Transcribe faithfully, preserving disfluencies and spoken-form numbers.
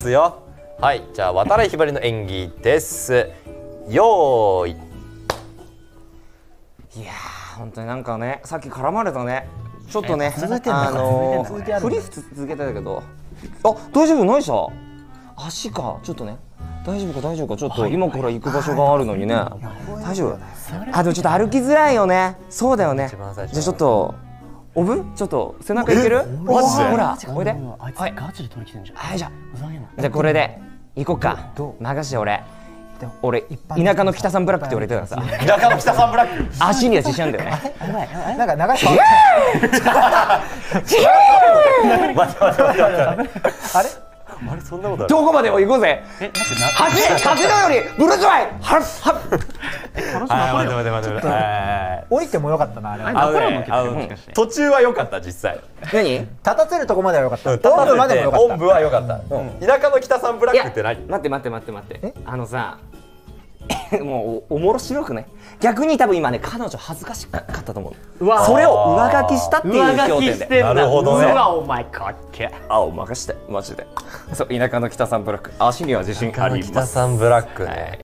ですよ。はい、じゃあ渡来ひばりの演技です。よーい。いやー、本当になんかね、さっき絡まれたね。ちょっとね、あのー、フリフ続けてたけど。あ、大丈夫ないしょ。足か、ちょっとね。大丈夫か大丈夫か、ちょっと今から行く場所があるのにね。大丈夫。あ、でもちょっと歩きづらいよね。そうだよね。じゃあちょっと。おぶちょっと背中いける？マジで？ほら、おいで。はい。ガチで取り来てんじゃん。はいじゃあ。じゃあこれで行こっか。任して俺。俺田舎の北さんブラックって言われてたからさ。田舎の北さんブラック。足には自信あるんだよね。やばい。なんか流して。待って待って待って。あれ？あれそんなことある？どこまでも行こうぜ。え、待ってな。走、風のよりブルーズワイ。はっはっ。降りてもよかったな、あれ。途中は良かった、実際。何？立たせるとこまでは良かった。音部までも良かった。音部は良かった。田舎の北さんブラックって何？待って待って待って待って。あのさ、もうおもろしろくない？逆に多分今ね、彼女恥ずかしかったと思う。それを上書きしたっていう評点で。なるほどね。うわ、お前かっけ。あ、お任せして、マジで。そう、田舎の北さんブラック。足には自信あります。北さんブラックね。